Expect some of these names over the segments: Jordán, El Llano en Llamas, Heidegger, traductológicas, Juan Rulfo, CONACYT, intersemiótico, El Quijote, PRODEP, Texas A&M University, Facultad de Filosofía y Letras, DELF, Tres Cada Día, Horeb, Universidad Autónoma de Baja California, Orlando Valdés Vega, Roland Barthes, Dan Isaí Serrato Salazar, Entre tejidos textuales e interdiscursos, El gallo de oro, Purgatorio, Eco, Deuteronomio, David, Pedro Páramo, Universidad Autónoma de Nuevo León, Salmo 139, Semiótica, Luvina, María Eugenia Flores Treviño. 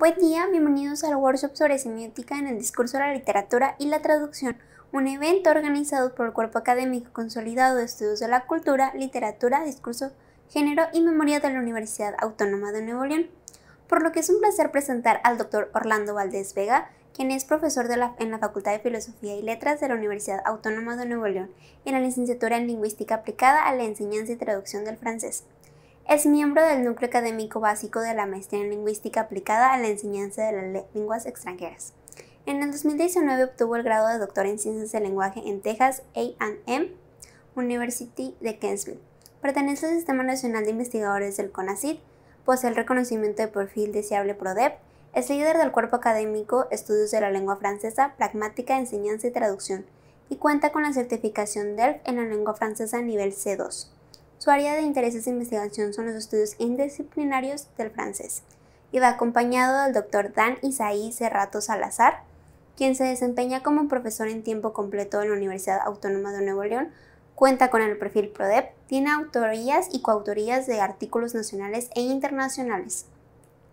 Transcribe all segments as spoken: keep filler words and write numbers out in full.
Buen día, bienvenidos al workshop sobre semiótica en el discurso de la literatura y la traducción, un evento organizado por el Cuerpo Académico Consolidado de Estudios de la Cultura, Literatura, Discurso, Género y Memoria de la Universidad Autónoma de Nuevo León, por lo que es un placer presentar al doctor Orlando Valdés Vega, quien es profesor de la, en la Facultad de Filosofía y Letras de la Universidad Autónoma de Nuevo León, en la licenciatura en Lingüística aplicada a la enseñanza y traducción del francés. Es miembro del núcleo académico básico de la maestría en lingüística aplicada a la enseñanza de las lenguas extranjeras. En el dos mil diecinueve obtuvo el grado de doctor en ciencias del lenguaje en Texas A and M University de Kentville. Pertenece al Sistema Nacional de Investigadores del CONACYT, posee el reconocimiento de perfil deseable PRODEP, es líder del cuerpo académico Estudios de la Lengua Francesa, Pragmática, Enseñanza y Traducción, y cuenta con la certificación D E L F en la lengua francesa nivel C dos. Su área de intereses e investigación son los estudios interdisciplinarios del francés, y va acompañado del doctor Dan Isaí Serrato Salazar, quien se desempeña como profesor en tiempo completo en la Universidad Autónoma de Nuevo León, cuenta con el perfil PRODEP, tiene autorías y coautorías de artículos nacionales e internacionales.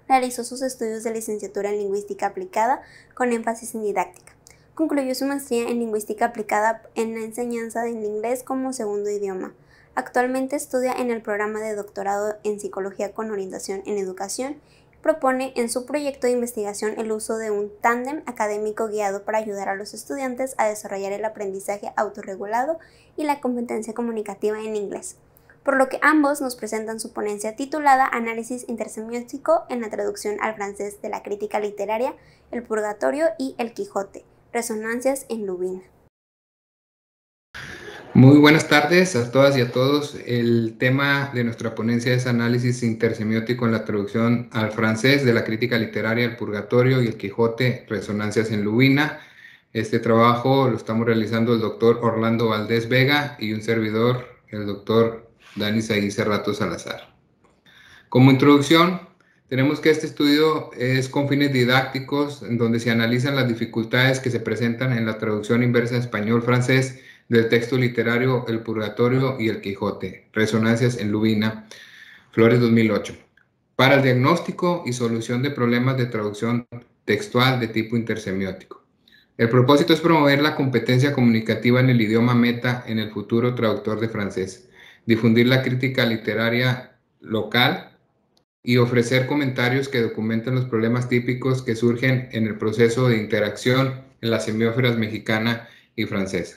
Realizó sus estudios de licenciatura en Lingüística aplicada con énfasis en didáctica. Concluyó su maestría en Lingüística aplicada en la enseñanza del inglés como segundo idioma. Actualmente estudia en el programa de doctorado en psicología con orientación en educación. Propone en su proyecto de investigación el uso de un tándem académico guiado para ayudar a los estudiantes a desarrollar el aprendizaje autorregulado y la competencia comunicativa en inglés, por lo que ambos nos presentan su ponencia titulada Análisis intersemiótico en la traducción al francés de la crítica literaria, El Purgatorio y El Quijote, Resonancias en Luvina. Muy buenas tardes a todas y a todos. El tema de nuestra ponencia es análisis intersemiótico en la traducción al francés de la crítica literaria El Purgatorio y El Quijote, Resonancias en Luvina. Este trabajo lo estamos realizando el doctor Orlando Valdés Vega y un servidor, el doctor Dan Isaí Serrato Salazar. Como introducción, tenemos que este estudio es con fines didácticos, en donde se analizan las dificultades que se presentan en la traducción inversa español-francés del texto literario El Purgatorio y El Quijote, Resonancias en Luvina, Flores dos mil ocho, para el diagnóstico y solución de problemas de traducción textual de tipo intersemiótico. El propósito es promover la competencia comunicativa en el idioma meta en el futuro traductor de francés, difundir la crítica literaria local y ofrecer comentarios que documenten los problemas típicos que surgen en el proceso de interacción en las semiósferas mexicana y francesa.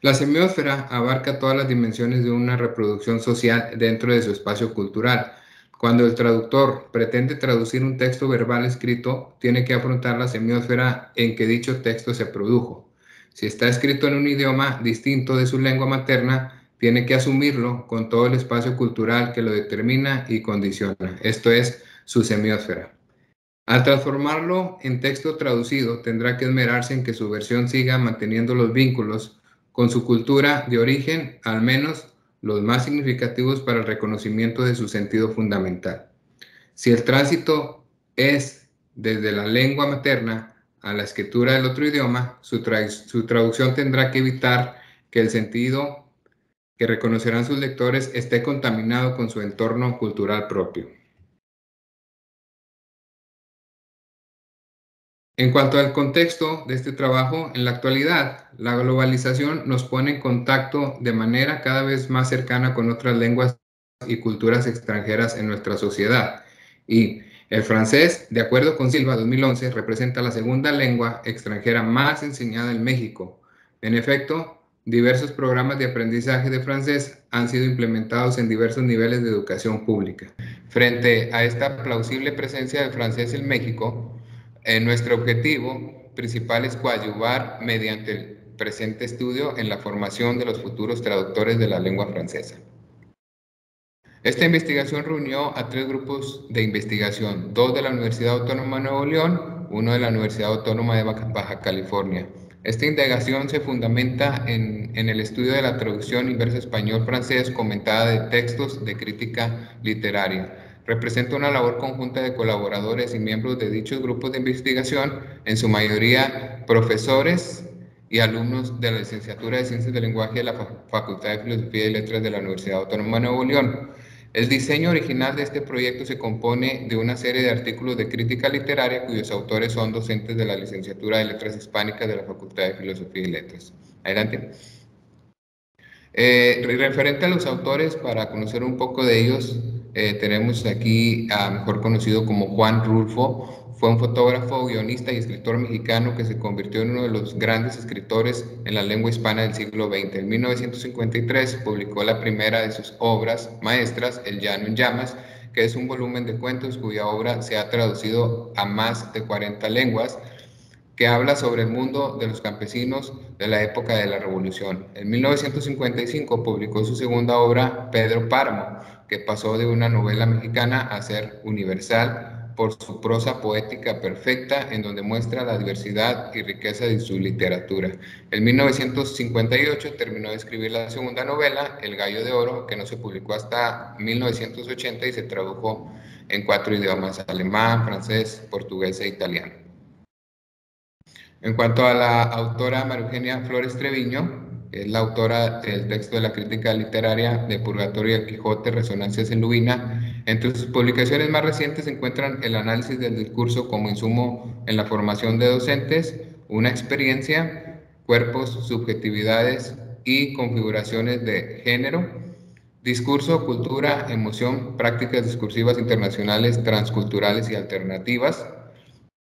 La semiósfera abarca todas las dimensiones de una reproducción social dentro de su espacio cultural. Cuando el traductor pretende traducir un texto verbal escrito, tiene que afrontar la semiósfera en que dicho texto se produjo. Si está escrito en un idioma distinto de su lengua materna, tiene que asumirlo con todo el espacio cultural que lo determina y condiciona. Esto es su semiósfera. Al transformarlo en texto traducido, tendrá que esmerarse en que su versión siga manteniendo los vínculos con su cultura de origen, al menos los más significativos para el reconocimiento de su sentido fundamental. Si el tránsito es desde la lengua materna a la escritura del otro idioma, su, tra su traducción tendrá que evitar que el sentido que reconocerán sus lectores esté contaminado con su entorno cultural propio. En cuanto al contexto de este trabajo, en la actualidad, la globalización nos pone en contacto de manera cada vez más cercana con otras lenguas y culturas extranjeras en nuestra sociedad. Y el francés, de acuerdo con Silva dos mil once, representa la segunda lengua extranjera más enseñada en México. En efecto, diversos programas de aprendizaje de francés han sido implementados en diversos niveles de educación pública. Frente a esta plausible presencia del francés en México, Eh, nuestro objetivo principal es coadyuvar mediante el presente estudio en la formación de los futuros traductores de la lengua francesa. Esta investigación reunió a tres grupos de investigación, dos de la Universidad Autónoma de Nuevo León, uno de la Universidad Autónoma de Baja California. Esta indagación se fundamenta en, en el estudio de la traducción inversa español-francés comentada de textos de crítica literaria. Representa una labor conjunta de colaboradores y miembros de dichos grupos de investigación, en su mayoría profesores y alumnos de la licenciatura de Ciencias del Lenguaje de la Facultad de Filosofía y Letras de la Universidad Autónoma de Nuevo León. El diseño original de este proyecto se compone de una serie de artículos de crítica literaria cuyos autores son docentes de la Licenciatura de Letras Hispánicas de la Facultad de Filosofía y Letras. Adelante. Eh, referente a los autores, para conocer un poco de ellos, eh, tenemos aquí a mejor conocido como Juan Rulfo. Fue un fotógrafo, guionista y escritor mexicano que se convirtió en uno de los grandes escritores en la lengua hispana del siglo veinte. En mil novecientos cincuenta y tres publicó la primera de sus obras maestras, El Llano en Llamas, que es un volumen de cuentos cuya obra se ha traducido a más de cuarenta lenguas, que habla sobre el mundo de los campesinos de la época de la Revolución. En mil novecientos cincuenta y cinco publicó su segunda obra, Pedro Páramo, que pasó de una novela mexicana a ser universal, por su prosa poética perfecta, en donde muestra la diversidad y riqueza de su literatura. En mil novecientos cincuenta y ocho terminó de escribir la segunda novela, El gallo de oro, que no se publicó hasta mil novecientos ochenta y se tradujo en cuatro idiomas: alemán, francés, portugués e italiano. En cuanto a la autora María Eugenia Flores Treviño, es la autora del texto de la crítica literaria de Purgatorio y El Quijote, Resonancias en Luvina. Entre sus publicaciones más recientes se encuentran el análisis del discurso como insumo en la formación de docentes, una experiencia, cuerpos, subjetividades y configuraciones de género, discurso, cultura, emoción, prácticas discursivas internacionales, transculturales y alternativas,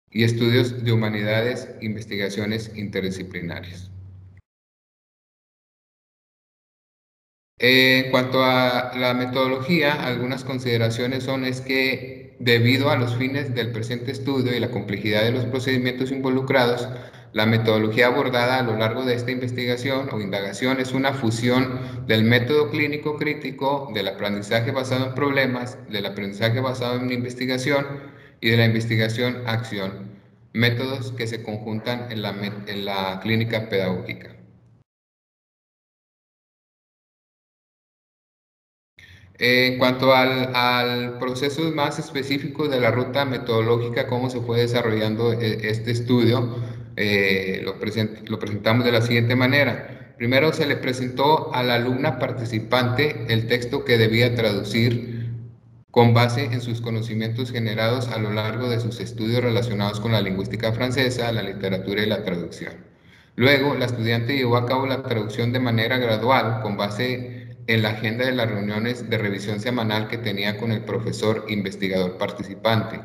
y estudios de humanidades, investigaciones interdisciplinarias. Eh, en cuanto a la metodología, algunas consideraciones son es que debido a los fines del presente estudio y la complejidad de los procedimientos involucrados, la metodología abordada a lo largo de esta investigación o indagación es una fusión del método clínico crítico, del aprendizaje basado en problemas, del aprendizaje basado en investigación y de la investigación-acción, métodos que se conjuntan en la, en la clínica pedagógica. En cuanto al, al proceso más específico de la ruta metodológica, cómo se fue desarrollando este estudio, eh, lo, present, lo presentamos de la siguiente manera. Primero se le presentó a la alumna participante el texto que debía traducir con base en sus conocimientos generados a lo largo de sus estudios relacionados con la lingüística francesa, la literatura y la traducción. Luego, la estudiante llevó a cabo la traducción de manera gradual con base en la agenda de las reuniones de revisión semanal que tenía con el profesor investigador participante.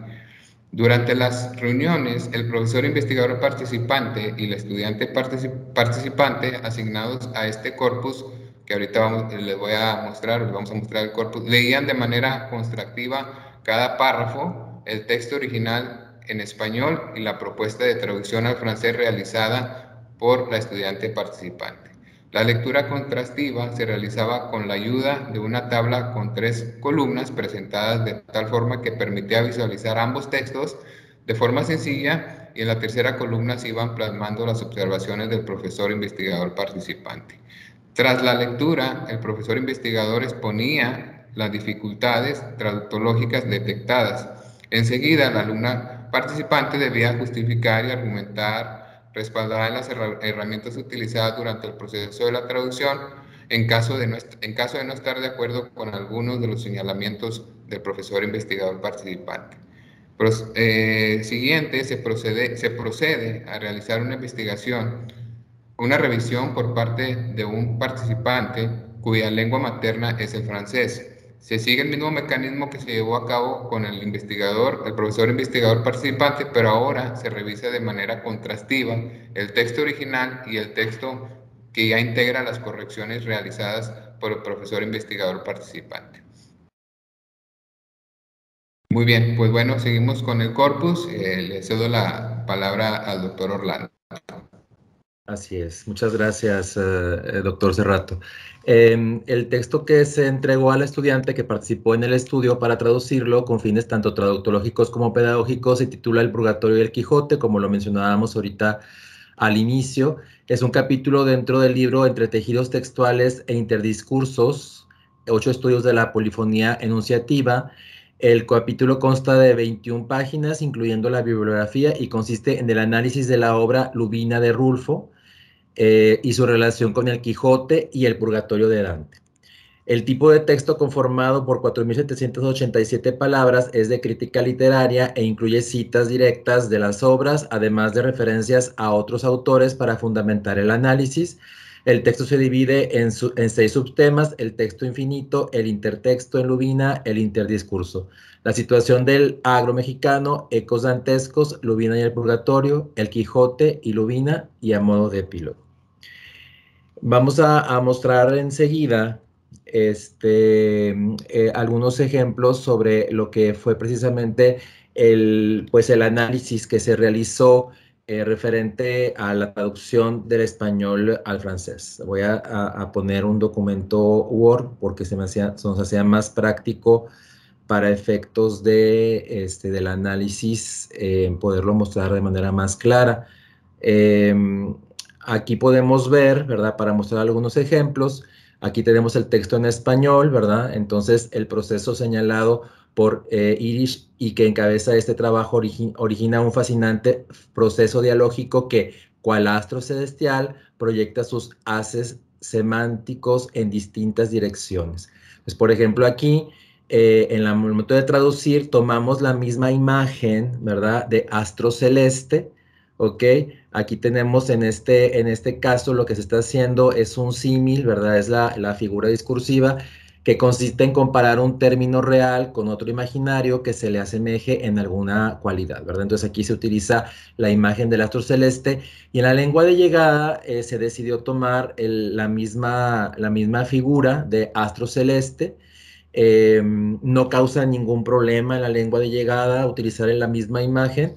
Durante las reuniones, el profesor investigador participante y el estudiante particip participante asignados a este corpus, que ahorita vamos, les voy a mostrar, les vamos a mostrar el corpus, leían de manera constructiva cada párrafo, el texto original en español y la propuesta de traducción al francés realizada por la estudiante participante. La lectura contrastiva se realizaba con la ayuda de una tabla con tres columnas presentadas de tal forma que permitía visualizar ambos textos de forma sencilla, y en la tercera columna se iban plasmando las observaciones del profesor investigador participante. Tras la lectura, el profesor investigador exponía las dificultades traductológicas detectadas. Enseguida, la alumna participante debía justificar y argumentar respaldada en las herramientas utilizadas durante el proceso de la traducción, en caso de no, en caso de no estar de acuerdo con algunos de los señalamientos del profesor investigador participante. Pero, eh, siguiente, se procede, se procede a realizar una investigación, una revisión por parte de un participante cuya lengua materna es el francés. Se sigue el mismo mecanismo que se llevó a cabo con el investigador, el profesor investigador participante, pero ahora se revisa de manera contrastiva el texto original y el texto que ya integra las correcciones realizadas por el profesor investigador participante. Muy bien, pues bueno, seguimos con el corpus. Eh, le cedo la palabra al doctor Orlando. Así es, muchas gracias, eh, doctor Serrato. Eh, el texto que se entregó al estudiante que participó en el estudio para traducirlo con fines tanto traductológicos como pedagógicos se titula El Purgatorio y el Quijote, como lo mencionábamos ahorita al inicio. Es un capítulo dentro del libro Entre tejidos textuales e interdiscursos, ocho estudios de la polifonía enunciativa. El capítulo consta de veintiuna páginas, incluyendo la bibliografía, y consiste en el análisis de la obra Luvina de Rulfo, Eh, y su relación con el Quijote y el Purgatorio de Dante. El tipo de texto conformado por cuatro mil setecientas ochenta y siete palabras es de crítica literaria e incluye citas directas de las obras, además de referencias a otros autores para fundamentar el análisis. El texto se divide en, su, en seis subtemas: el texto infinito, el intertexto en Luvina, el interdiscurso, la situación del agro mexicano, ecos dantescos, Luvina y el Purgatorio, El Quijote y Luvina, y a modo de epílogo. Vamos a, a mostrar enseguida este, eh, algunos ejemplos sobre lo que fue precisamente el, pues el análisis que se realizó Eh, referente a la traducción del español al francés. Voy a, a, a poner un documento Word porque se, me hacía, se nos hacía más práctico para efectos de, este, del análisis, eh, poderlo mostrar de manera más clara. Eh, aquí podemos ver, ¿verdad? Para mostrar algunos ejemplos, aquí tenemos el texto en español, ¿verdad? Entonces, el proceso señalado por eh, Irish y que encabeza este trabajo origi origina un fascinante proceso dialógico que, cual astro celestial, proyecta sus haces semánticos en distintas direcciones. Pues, por ejemplo, aquí, eh, en el momento de traducir, tomamos la misma imagen, ¿verdad?, de astro celeste, ¿ok? Aquí tenemos en este, en este caso lo que se está haciendo es un símil, ¿verdad?, es la, la figura discursiva, que consiste en comparar un término real con otro imaginario que se le asemeje en alguna cualidad, ¿verdad? Entonces aquí se utiliza la imagen del astro celeste y en la lengua de llegada eh, se decidió tomar el, la, misma, la misma figura de astro celeste. Eh, no causa ningún problema en la lengua de llegada utilizar la misma imagen.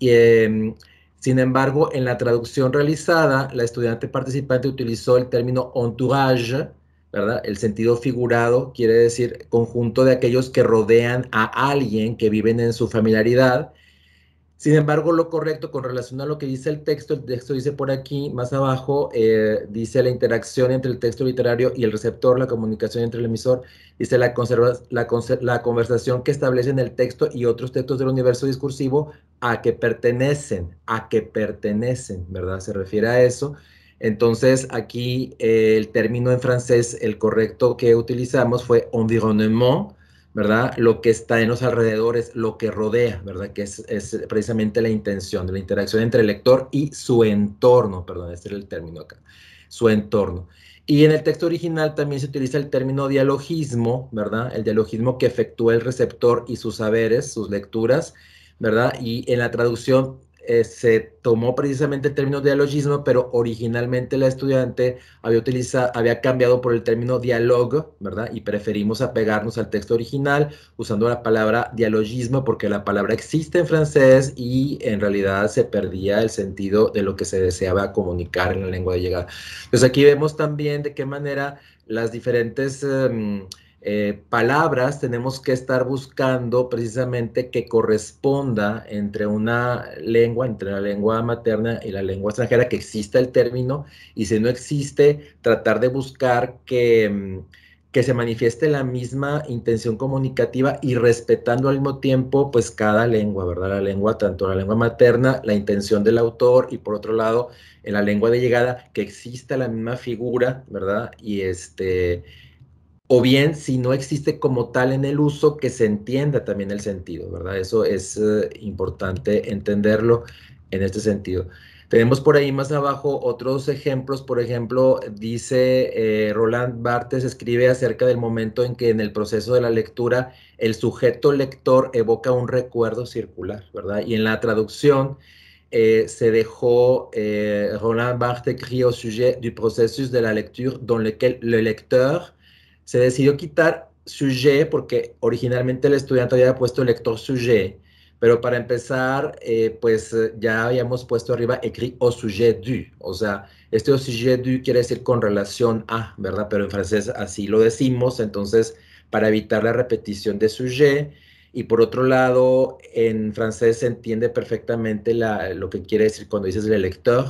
Y, eh, sin embargo, en la traducción realizada, la estudiante participante utilizó el término entourage, ¿verdad? El sentido figurado quiere decir conjunto de aquellos que rodean a alguien, que viven en su familiaridad. Sin embargo, lo correcto con relación a lo que dice el texto, el texto dice por aquí, más abajo, eh, dice la interacción entre el texto literario y el receptor, la comunicación entre el emisor, dice la, conserva, la, la conversación que establecen el texto y otros textos del universo discursivo a que pertenecen, a que pertenecen, ¿verdad? Se refiere a eso. Entonces, aquí eh, el término en francés, el correcto que utilizamos fue environnement, ¿verdad? Lo que está en los alrededores, lo que rodea, ¿verdad? Que es, es precisamente la intención de la interacción entre el lector y su entorno, perdón, este era el término acá, su entorno. Y en el texto original también se utiliza el término dialogismo, ¿verdad? El dialogismo que efectúa el receptor y sus saberes, sus lecturas, ¿verdad? Y en la traducción Eh, se tomó precisamente el término dialogismo, pero originalmente la estudiante había, utilizado, había cambiado por el término diálogo, ¿verdad? Y preferimos apegarnos al texto original usando la palabra dialogismo porque la palabra existe en francés y en realidad se perdía el sentido de lo que se deseaba comunicar en la lengua de llegada. Entonces aquí vemos también de qué manera las diferentes Eh, Eh, palabras tenemos que estar buscando precisamente que corresponda entre una lengua, entre la lengua materna y la lengua extranjera, que exista el término, y si no existe, tratar de buscar que, que se manifieste la misma intención comunicativa y respetando al mismo tiempo, pues, cada lengua, ¿verdad? La lengua, tanto la lengua materna, la intención del autor, y por otro lado, en la lengua de llegada, que exista la misma figura, ¿verdad? Y este... O bien, si no existe como tal en el uso, que se entienda también el sentido, ¿verdad? Eso es eh, importante entenderlo en este sentido. Tenemos por ahí más abajo otros ejemplos. Por ejemplo, dice eh, Roland Barthes, escribe acerca del momento en que en el proceso de la lectura el sujeto lector evoca un recuerdo circular, ¿verdad? Y en la traducción Eh, se dejó, eh, Roland Barthes écrit au sujet du processus de la lecture dans lequel le lecteur. Se decidió quitar sujet porque originalmente el estudiante había puesto lector sujet, pero para empezar, eh, pues ya habíamos puesto arriba écrit au sujet du, o sea, este au sujet du quiere decir con relación a, ¿verdad? Pero en francés así lo decimos, entonces para evitar la repetición de sujet. Y por otro lado, en francés se entiende perfectamente la, lo que quiere decir cuando dices le lecteur.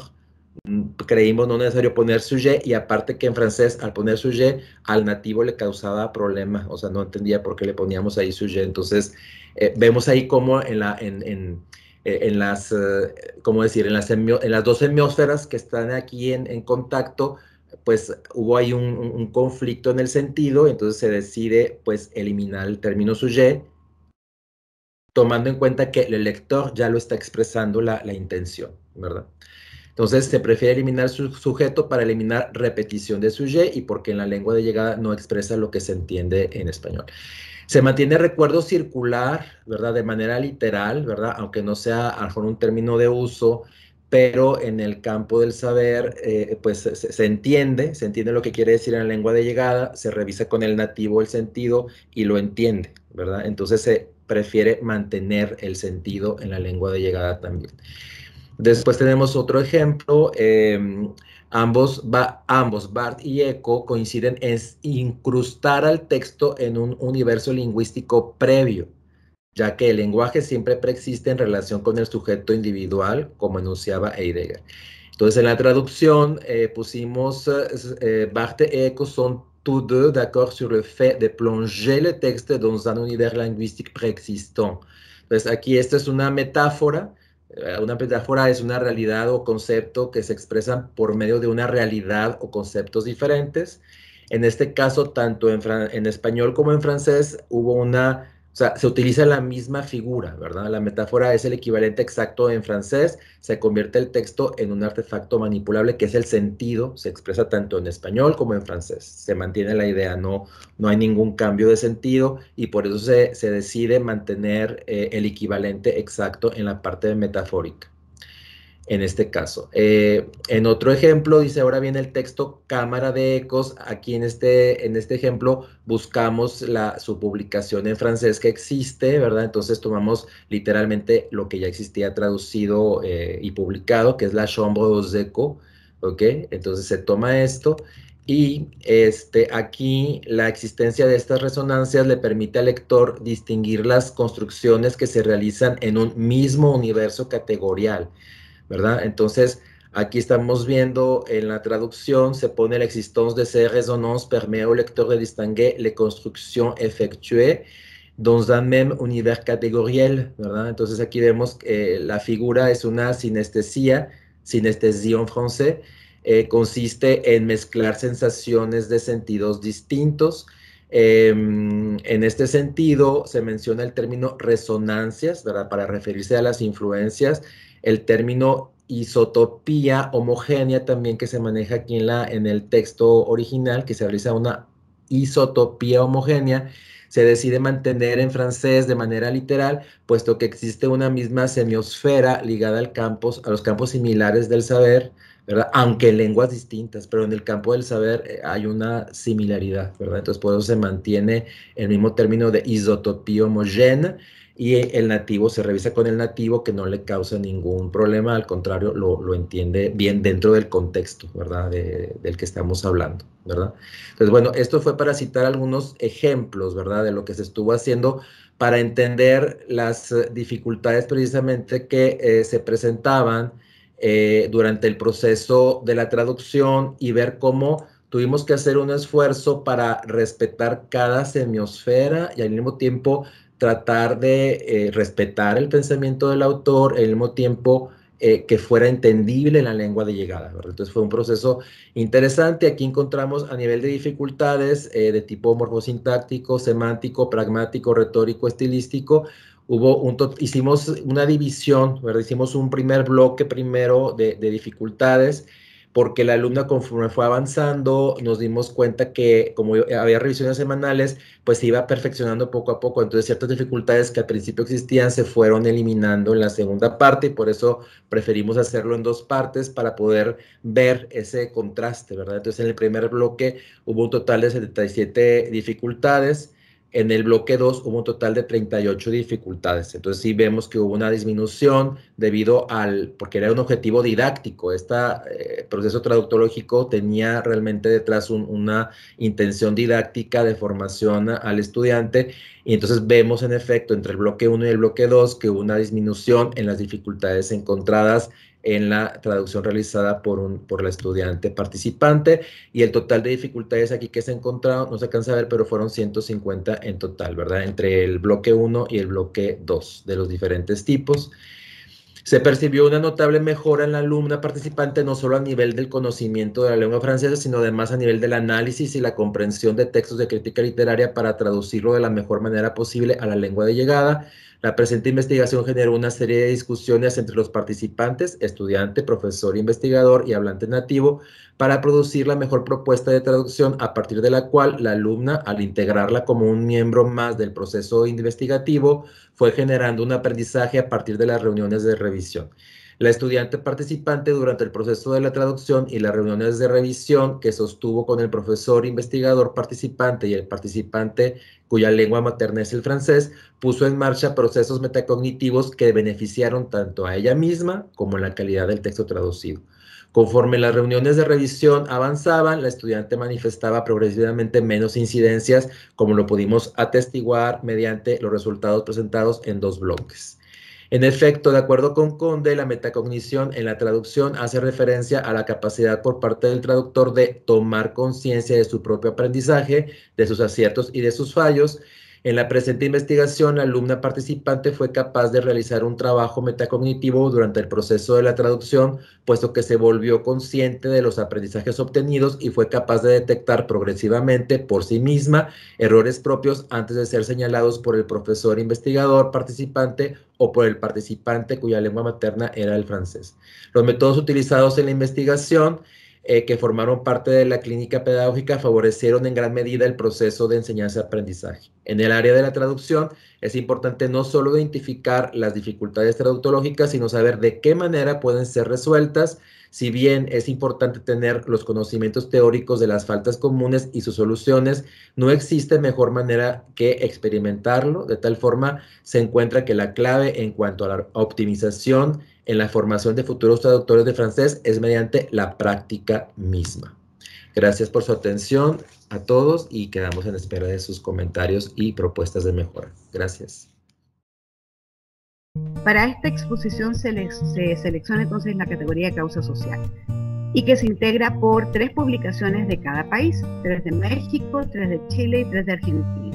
Creímos no necesario poner sujet, y aparte que en francés al poner sujet al nativo le causaba problemas, o sea, no entendía por qué le poníamos ahí sujet. Entonces eh, vemos ahí como en la en, en, en las eh, cómo decir en las en las dos semiósferas que están aquí en, en contacto, pues hubo ahí un, un conflicto en el sentido, entonces se decide pues eliminar el término sujet, tomando en cuenta que el lector ya lo está expresando la, la intención, ¿verdad? Entonces se prefiere eliminar su sujeto para eliminar repetición de sujet y porque en la lengua de llegada no expresa lo que se entiende en español. Se mantiene el recuerdo circular, ¿verdad? De manera literal, ¿verdad? Aunque no sea a lo mejor un término de uso, pero en el campo del saber, eh, pues se, se entiende, se entiende lo que quiere decir en la lengua de llegada, se revisa con el nativo el sentido y lo entiende, ¿verdad? Entonces se prefiere mantener el sentido en la lengua de llegada también. Después tenemos otro ejemplo, eh, ambos, ba, ambos, Barthes y Eco, coinciden en incrustar al texto en un universo lingüístico previo, ya que el lenguaje siempre preexiste en relación con el sujeto individual, como enunciaba Heidegger. Entonces, en la traducción eh, pusimos, eh, Barthes y Eco son tous deux d'accord sur le fait de plonger le texte dans un univers linguistique préexistant. Entonces, aquí esta es una metáfora. Una metáfora es una realidad o concepto que se expresan por medio de una realidad o conceptos diferentes. En este caso, tanto en, en español como en francés, hubo una... O sea, se utiliza la misma figura, ¿verdad? La metáfora es el equivalente exacto en francés, se convierte el texto en un artefacto manipulable que es el sentido, se expresa tanto en español como en francés. Se mantiene la idea, no, no hay ningún cambio de sentido y por eso se, se decide mantener eh, el equivalente exacto en la parte metafórica, en este caso. Eh, en otro ejemplo, dice, ahora viene el texto Cámara de Ecos. Aquí en este, en este ejemplo buscamos la, su publicación en francés que existe, ¿verdad? Entonces tomamos literalmente lo que ya existía traducido eh, y publicado, que es la Chambre aux Ecos, ¿ok? Entonces se toma esto y este, aquí la existencia de estas resonancias le permite al lector distinguir las construcciones que se realizan en un mismo universo categorial, ¿verdad? Entonces, aquí estamos viendo en la traducción, se pone la existencia de ces résonances permet au lecteur de distinguer les constructions effectuées dans un même univers catégoriel, ¿verdad? Entonces, aquí vemos que eh, la figura es una sinestesia, sinestesia en francés, eh, consiste en mezclar sensaciones de sentidos distintos. Eh, en este sentido, se menciona el término resonancias, ¿verdad? Para referirse a las influencias. El término isotopía homogénea también que se maneja aquí en, la, en el texto original, que se realiza una isotopía homogénea, se decide mantener en francés de manera literal, puesto que existe una misma semiosfera ligada al campos, a los campos similares del saber, ¿verdad? Aunque en lenguas distintas, pero en el campo del saber hay una similaridad, ¿verdad? Entonces por eso se mantiene el mismo término de isotopía homogénea, y el nativo se revisa con el nativo que no le causa ningún problema, al contrario, lo, lo entiende bien dentro del contexto, ¿verdad? De, del que estamos hablando, ¿verdad? Entonces, bueno, esto fue para citar algunos ejemplos, ¿verdad? De lo que se estuvo haciendo para entender las dificultades precisamente que eh, se presentaban eh, durante el proceso de la traducción y ver cómo tuvimos que hacer un esfuerzo para respetar cada semiosfera y al mismo tiempo tratar de eh, respetar el pensamiento del autor, al mismo tiempo eh, que fuera entendible en la lengua de llegada, ¿verdad? Entonces fue un proceso interesante. Aquí encontramos a nivel de dificultades eh, de tipo morfosintáctico, semántico, pragmático, retórico, estilístico. Hubo un hicimos una división, ¿verdad? Hicimos un primer bloque primero de, de dificultades, porque la alumna conforme fue avanzando, nos dimos cuenta que como había revisiones semanales, pues se iba perfeccionando poco a poco, entonces ciertas dificultades que al principio existían se fueron eliminando en la segunda parte y por eso preferimos hacerlo en dos partes para poder ver ese contraste, ¿verdad? Entonces en el primer bloque hubo un total de setenta y siete dificultades, en el bloque dos hubo un total de treinta y ocho dificultades. Entonces sí vemos que hubo una disminución debido al, porque era un objetivo didáctico. Este eh, proceso traductológico tenía realmente detrás un, una intención didáctica de formación a, al estudiante. Y entonces vemos en efecto entre el bloque uno y el bloque dos que hubo una disminución en las dificultades encontradas en la traducción realizada por, un, por la estudiante participante y el total de dificultades aquí que se encontraron, no se alcanza a ver, pero fueron ciento cincuenta en total, ¿verdad? Entre el bloque uno y el bloque dos de los diferentes tipos. Se percibió una notable mejora en la alumna participante, no solo a nivel del conocimiento de la lengua francesa, sino además a nivel del análisis y la comprensión de textos de crítica literaria para traducirlo de la mejor manera posible a la lengua de llegada. La presente investigación generó una serie de discusiones entre los participantes, estudiante, profesor, investigador y hablante nativo, para producir la mejor propuesta de traducción, a partir de la cual la alumna, al integrarla como un miembro más del proceso investigativo, fue generando un aprendizaje a partir de las reuniones de revisión. La estudiante participante durante el proceso de la traducción y las reuniones de revisión que sostuvo con el profesor investigador participante y el participante cuya lengua materna es el francés, puso en marcha procesos metacognitivos que beneficiaron tanto a ella misma como la calidad del texto traducido. Conforme las reuniones de revisión avanzaban, la estudiante manifestaba progresivamente menos incidencias, como lo pudimos atestiguar mediante los resultados presentados en dos bloques. En efecto, de acuerdo con Conde, la metacognición en la traducción hace referencia a la capacidad por parte del traductor de tomar conciencia de su propio aprendizaje, de sus aciertos y de sus fallos. En la presente investigación, la alumna participante fue capaz de realizar un trabajo metacognitivo durante el proceso de la traducción, puesto que se volvió consciente de los aprendizajes obtenidos y fue capaz de detectar progresivamente por sí misma errores propios antes de ser señalados por el profesor investigador participante o por el participante cuya lengua materna era el francés. Los métodos utilizados en la investigación Eh, que formaron parte de la clínica pedagógica favorecieron en gran medida el proceso de enseñanza-aprendizaje. En el área de la traducción es importante no solo identificar las dificultades traductológicas, sino saber de qué manera pueden ser resueltas. Si bien es importante tener los conocimientos teóricos de las faltas comunes y sus soluciones, no existe mejor manera que experimentarlo. De tal forma, se encuentra que la clave en cuanto a la optimización en la formación de futuros traductores de francés es mediante la práctica misma. Gracias por su atención a todos y quedamos en espera de sus comentarios y propuestas de mejora. Gracias. Para esta exposición se, le, se selecciona entonces la categoría de causa social y que se integra por tres publicaciones de cada país, tres de México, tres de Chile y tres de Argentina.